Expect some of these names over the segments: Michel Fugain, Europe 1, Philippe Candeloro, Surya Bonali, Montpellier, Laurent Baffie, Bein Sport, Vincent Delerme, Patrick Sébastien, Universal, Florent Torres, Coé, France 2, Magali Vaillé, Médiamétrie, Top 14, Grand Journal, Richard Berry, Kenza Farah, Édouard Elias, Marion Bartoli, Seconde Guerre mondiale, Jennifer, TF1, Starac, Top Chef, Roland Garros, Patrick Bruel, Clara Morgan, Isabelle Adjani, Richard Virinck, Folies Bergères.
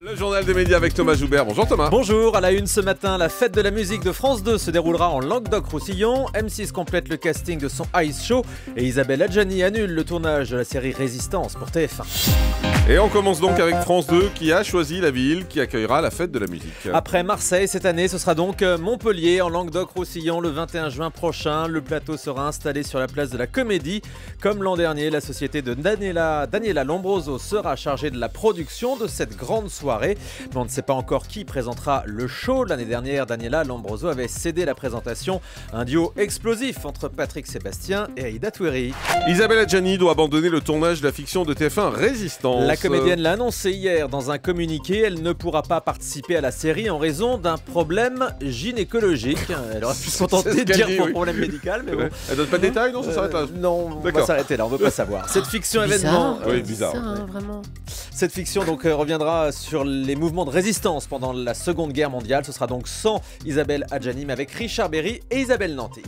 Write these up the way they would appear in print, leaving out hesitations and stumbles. Le journal des médias avec Thomas Joubert. Bonjour Thomas. Bonjour. À la une ce matin, la fête de la musique de France 2 se déroulera en Languedoc-Roussillon. M6 complète le casting de son Ice Show et Isabelle Adjani annule le tournage de la série Résistance pour TF1. Et on commence donc avec France 2 qui a choisi la ville qui accueillera la fête de la musique. Après Marseille cette année, ce sera donc Montpellier en Languedoc-Roussillon le 21 juin prochain. Le plateau sera installé sur la place de la Comédie. Comme l'an dernier, la société de Daniela Lombroso sera chargée de la production de cette grande soirée. Mais on ne sait pas encore qui présentera le show. L'année dernière, Daniela Lombroso avait cédé la présentation. Un duo explosif entre Patrick Sébastien et Aïda Tueri. Isabelle Adjani doit abandonner le tournage de la fiction de TF1 Résistance. La comédienne l'a annoncé hier dans un communiqué, elle ne pourra pas participer à la série en raison d'un problème gynécologique. Elle aurait pu se contenter de dire pour problème médical, mais bon. Elle donne pas de détails, non, ça s'arrête là. Non, on va s'arrêter là, on veut pas savoir. Cette fiction événement, oui, bizarre. Hein, vraiment. Cette fiction donc reviendra sur les mouvements de résistance pendant la Seconde Guerre mondiale. Ce sera donc sans Isabelle Adjani, mais avec Richard Berry et Isabelle Nanté.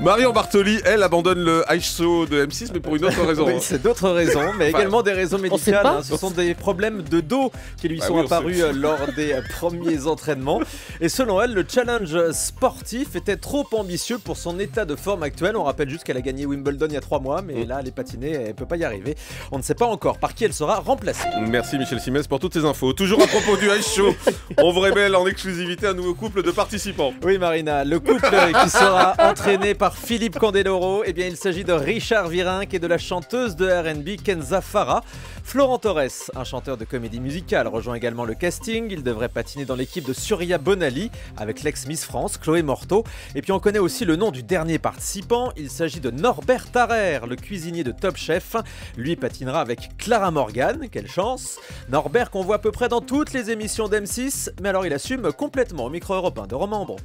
Marion Bartoli, elle abandonne le H-Show de M6, mais pour une autre raison. Oui, c'est d'autres raisons, mais également des raisons médicales. Ce sont des problèmes de dos qui lui sont apparus lors des premiers entraînements. Et selon elle, le challenge sportif était trop ambitieux pour son état de forme actuel. On rappelle juste qu'elle a gagné Wimbledon il y a 3 mois, mais là, elle est patinée, elle ne peut pas y arriver. On ne sait pas encore par qui elle sera remplacée. Merci Michel Simès pour toutes ces infos. Toujours à propos du Ice Show, on vous révèle en exclusivité un nouveau couple de participants. Oui Marina, le couple qui sera entraîné par Philippe Candeloro. Eh bien, il s'agit de Richard Virinck et de la chanteuse de R&B Kenza Farah. Florent Torres, un chanteur de comédie musicale, rejoint également le casting. Il devrait patiner dans l'équipe de Surya Bonali avec l'ex-Miss France, Chloé Morteau. Et puis on connaît aussi le nom du dernier participant. Il s'agit de Norbert Tarrer, le cuisinier de Top Chef. Lui patinera avec Clara Morgan, quelle chance. Norbert qu'on voit à peu près dans toutes les émissions d'M6, mais alors il assume complètement au micro Europe 1 de Romambron.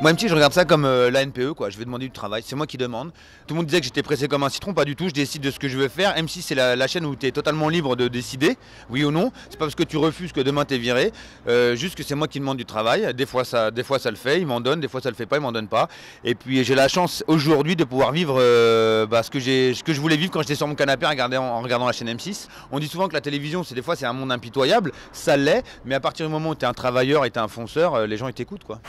Moi M6, je regarde ça comme la NPE, quoi. Je vais demander du travail, c'est moi qui demande. Tout le monde disait que j'étais pressé comme un citron, pas du tout, je décide de ce que je veux faire. M6, c'est la chaîne où tu es totalement libre de décider, oui ou non. C'est pas parce que tu refuses que demain t'es viré, juste que c'est moi qui demande du travail. Des fois ça le fait, il m'en donne, des fois ça le fait pas, il m'en donne pas. Et puis j'ai la chance aujourd'hui de pouvoir vivre ce que je voulais vivre quand j'étais sur mon canapé en regardant la chaîne M6. On dit souvent que la télévision, des fois c'est un monde impitoyable, ça l'est, mais à partir du moment où t'es un travailleur et t'es un fonceur, les gens ils t'écoutent, quoi.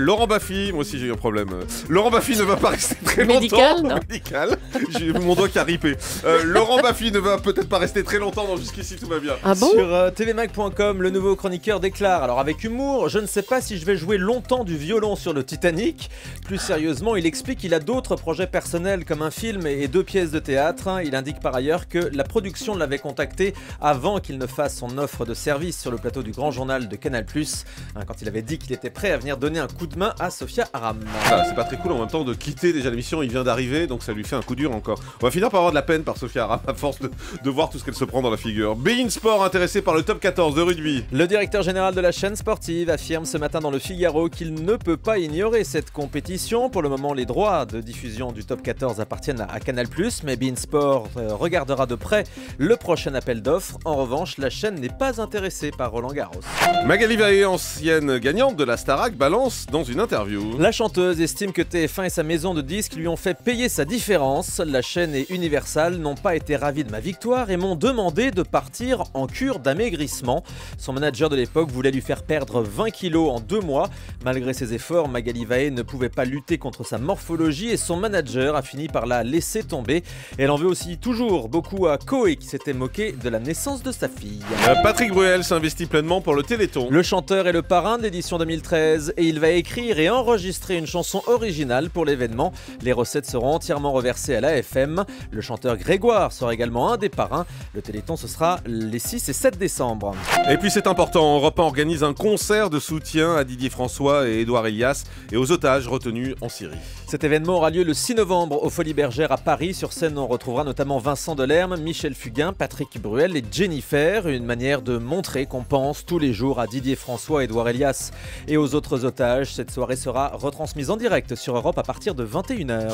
Laurent Baffie, moi aussi j'ai eu un problème. Laurent Baffie ne va pas rester très longtemps. Médical. J'ai mon doigt qui a ripé. Laurent Baffie ne va peut-être pas rester très longtemps, donc jusqu'ici tout va bien. Ah bon ? Sur tvmag.com, le nouveau chroniqueur déclare, alors avec humour, je ne sais pas si je vais jouer longtemps du violon sur le Titanic. Plus sérieusement, il explique qu'il a d'autres projets personnels comme un film et 2 pièces de théâtre. Il indique par ailleurs que la production l'avait contacté avant qu'il ne fasse son offre de service sur le plateau du Grand Journal de Canal+, quand il avait dit qu'il était prêt à venir donner un coup de main à Sophia Aram. Ah, c'est pas très cool en même temps de quitter déjà l'émission, il vient d'arriver donc ça lui fait un coup dur encore. On va finir par avoir de la peine par Sophia Aram à force de voir tout ce qu'elle se prend dans la figure. Bein Sport intéressé par le top 14 de rugby. Le directeur général de la chaîne sportive affirme ce matin dans le Figaro qu'il ne peut pas ignorer cette compétition. Pour le moment, les droits de diffusion du top 14 appartiennent à Canal+, mais Bein Sport regardera de près le prochain appel d'offres. En revanche, la chaîne n'est pas intéressée par Roland Garros. Magali Vaillé, ancienne gagnante de la Starac, balance dans une interview. La chanteuse estime que TF1 et sa maison de disques lui ont fait payer sa différence. La chaîne et Universal n'ont pas été ravis de ma victoire et m'ont demandé de partir en cure d'amaigrissement. Son manager de l'époque voulait lui faire perdre 20 kilos en 2 mois. Malgré ses efforts, Magali Vaillé ne pouvait pas lutter contre sa morphologie et son manager a fini par la laisser tomber. Elle en veut aussi toujours beaucoup à Coé qui s'était moqué de la naissance de sa fille. Patrick Bruel s'investit pleinement pour le Téléthon. Le chanteur est le parrain de l'édition 2013 et il va écrire et enregistrer une chanson originale pour l'événement. Les recettes seront entièrement reversées à l'AFM. Le chanteur Grégoire sera également un des parrains. Le Téléthon, ce sera les 6 et 7 décembre. Et puis c'est important, Europe 1 organise un concert de soutien à Didier François et Édouard Elias et aux otages retenus en Syrie. Cet événement aura lieu le 6 novembre aux Folies Bergères à Paris. Sur scène, on retrouvera notamment Vincent Delerme, Michel Fugain, Patrick Bruel et Jennifer. Une manière de montrer qu'on pense tous les jours à Didier François, Édouard Elias et aux autres otages. Cette soirée sera retransmise en direct sur Europe à partir de 21h.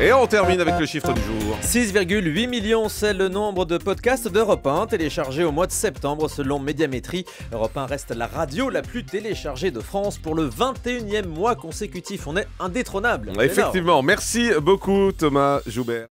Et on termine avec le chiffre du jour. 6,8 millions, c'est le nombre de podcasts d'Europe 1 téléchargés au mois de septembre selon Médiamétrie. Europe 1 reste la radio la plus téléchargée de France pour le 21e mois consécutif. On est indétrônable. Effectivement, énorme. Merci beaucoup Thomas Joubert.